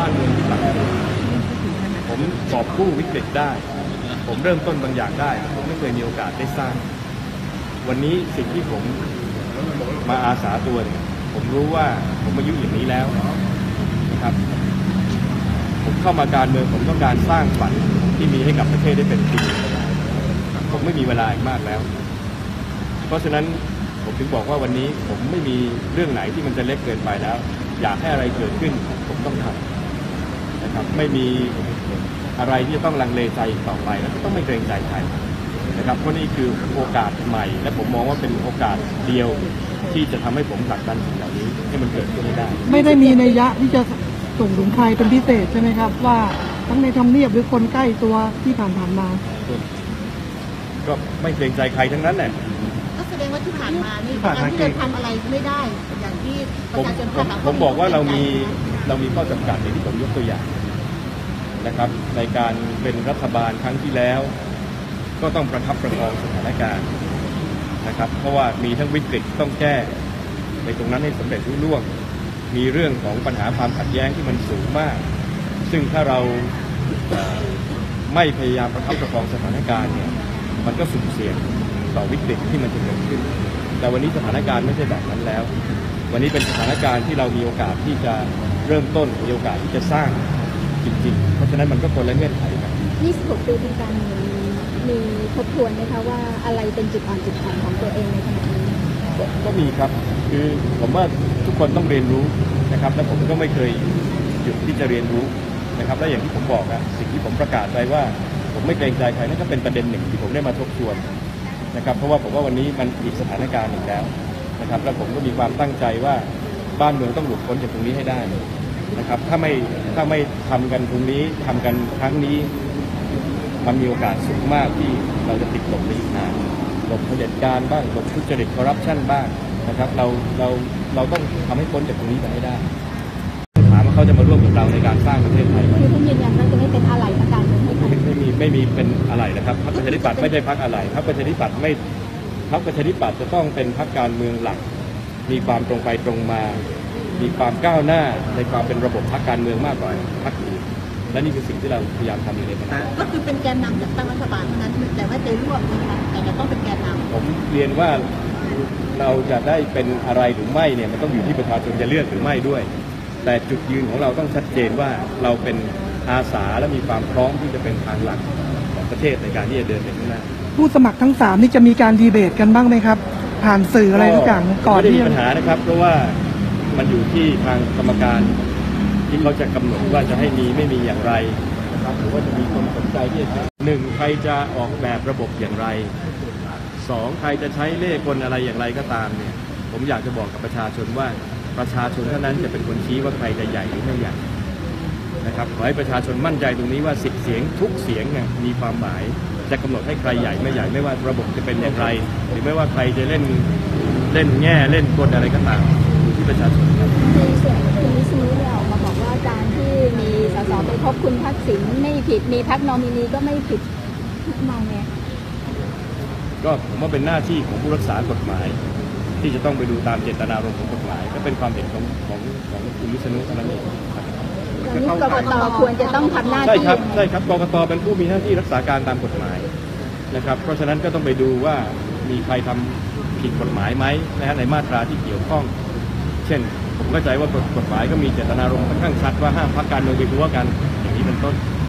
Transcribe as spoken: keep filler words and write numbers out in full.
บ้านเมืองที่หลังผมสอบกู้วิกฤตได้ผมเริ่มต้นบางอย่างได้ผมไม่เคยมีโอกาสได้สร้างวันนี้สิ่งที่ผมมาอาสาตัวเนี่ยผมรู้ว่าผมอายุอย่างนี้แล้วนะครับผมเข้ามาการเมืองผมต้องการสร้างฝันที่มีให้กับประเทศได้เป็นจริงผมไม่มีเวลาอีกมากแล้วเพราะฉะนั้นผมถึงบอกว่าวันนี้ผมไม่มีเรื่องไหนที่มันจะเล็กเกินไปแล้วอยากให้อะไรเกิดขึ้นผมต้องทำนะครับไม่มีอะไรที่จะต้องลังเลใจอีกต่อไปแล้วก็ต้องไม่เกรงใจใครนะครับเพราะนี่คือโอกาสใหม่และผมมองว่าเป็นโอกาสเดียวที่จะทำให้ผมผลักดันสิ่งเหล่านี้ให้มันเกิดขึ้นได้ไม่ได้มีนัยยะที่จะส่งถึงใครเป็นพิเศษใช่ไหมครับว่าทั้งในทำเนียบหรือคนใกล้ตัวที่ผ่านผ่านมาก็ไม่เกรงใจใครทั้งนั้นแหละก็แสดงว่าที่ผ่านมานี่การที่เราทำอะไรไม่ได้อย่างที่ประชาชนคาดหวังผมบอกว่าเรามีเรามีข้อจำกัดอย่างที่ผมยกตัวอย่างนะครับในการเป็นรัฐบาลครั้งที่แล้วก็ต้องประทับประคองสถานการณ์นะครับเพราะว่ามีทั้งวิกฤตต้องแก้ในตรงนั้นให้สำเร็จรุ่งร่วงมีเรื่องของปัญหาความขัดแย้งที่มันสูงมากซึ่งถ้าเราไม่พยายามประทับประคองสถานการณ์เนี่ยมันก็สุ่มเสี่ยงต่อวิกฤตที่มันจะเกิดขึ้นแต่วันนี้สถานการณ์ไม่ใช่แบบนั้นแล้ววันนี้เป็นสถานการณ์ที่เรามีโอกาสที่จะเริ่มต้นมีโอกาสที่จะสร้างจริงๆเพราะฉะนั้นมันก็คนละเงื่อนไขกันยี่สิบหกปีเป็นการมีทบทวนไหมคะว่าอะไรเป็นจุดอ่อนจุดแข็งของตัวเองในขณะนี้ก็มีครับคือผมว่าทุกคนต้องเรียนรู้นะครับและผมก็ไม่เคยหยุดที่จะเรียนรู้นะครับและอย่างที่ผมบอกอะสิ่งที่ผมประกาศไปว่าผมไม่เกรงใจใครนั่นก็เป็นประเด็นหนึ่งที่ผมได้มาทบทวนนะครับเพราะว่าผมว่าวันนี้มันอีกสถานการณ์หนึ่งแล้วนะครับและผมก็มีความตั้งใจว่าบ้านเมืองต้องหลุดพ้นจากตรงนี้ให้ได้นะครับถ้าไม่ถ้าไม่ทำกันตรงนี้ทำกันครั้งนี้มันมีโอกาสสูงมากที่เราจะติดหลบไปอีกนานหลบเผด็จการบ้างหลบทุจริตคอร์รัปชันบ้างนะครับเราเราเราต้องทำให้พ้นจากตรงนี้ไปให้ได้ถามว่าเขาจะมาร่วมกับเราในการสร้างประเทศไทยไหมคือผมยืนยันว่าจะไม่เป็นอะไรประการนั้นไม่มีไม่มีเป็นอะไรนะครับพรรคประชาธิปัตย์ไม่ใช่พรรคอะไรพรรคประชาธิปัตย์ไม่พรรคประชาธิปัตย์จะต้องเป็นพรรคการเมืองหลักมีความตรงไปตรงมามีความก้าวหน้าในความเป็นระบบพรรคการเมืองมากกว่าพรรคอื่นและนี่คือสิ่งที่เราพยายามทำอยู่ในขณะนี้ก็คือเป็นแกนนำจากตั้งรัฐบาลเท่านั้นแต่ว่าจะร่วมนะคะแต่จะต้องเป็นแกนนำผมเรียนว่าเราจะได้เป็นอะไรหรือไม่เนี่ยมันต้องอยู่ที่ประชาชนจะเลือกหรือไม่ด้วยแต่จุดยืนของเราต้องชัดเจนว่าเราเป็นอาสาและมีความพร้อมที่จะเป็นทางหลักของประเทศในการที่จะเดินไปข้างหน้าผู้สมัครทั้งสามนี่จะมีการดีเบตกันบ้างไหมครับผ่านสื่ออะไรทุกอย่างก่อนที่จะมีปัญหานะครับเพราะว่ามันอยู่ที่ทางกรรมการที่เขาจะกำหนดว่าจะให้มีไม่มีอย่างไรนะครับหรือว่าจะมีคนสนใจที่จะหนึ่งใครจะออกแบบระบบอย่างไรสองใครจะใช้เล่ห์กลอะไรอย่างไรก็ตามเนี่ยผมอยากจะบอกกับประชาชนว่าประชาชนเท่านั้นจะเป็นคนชี้ว่าใครจะใหญ่หรือไม่ใหญ่นะครับขอให้ประชาชนมั่นใจตรงนี้ว่าสิบเสียงทุกเสียงเนี่ยมีความหมายจะกำหนดให้ใครใหญ่ไม่ใหญ่ไม่ว่าระบบจะเป็นอย่างไรหรือไม่ว่าใครจะเล่นเล่นแง่เล่นกลอะไรก็ตามอยู่ที่ประชาชนครับในส่วนคุณวิษณุเนี่ยออกมาบอกว่าการที่มีสสไปพบคุณทักษิณไม่ผิดมีพรรคนอมินีก็ไม่ผิดมองไงก็ผมว่าเป็นหน้าที่ของผู้รักษากฎหมายที่จะต้องไปดูตามเจตนารมณ์ของกฎหมายก็เป็นความเห็นของของของคุณวิษณุเท่านั้นเองกกต.ควรจะต้องทำหน้าที่ใช่ครับใช่ครับกกต.เป็นผู้มีหน้าที่รักษาการตามกฎหมายนะครับเพราะฉะนั้นก็ต้องไปดูว่ามีใครทำผิดกฎหมายไหมนะฮะในมาตราที่เกี่ยวข้องเช่นผมเข้าใจว่ากฎหมายก็มีเจตนารมณ์ค่อนข้างชัดว่าห้ามพรรคการเมืองไปทั่วกันอย่างนี้เป็นต้น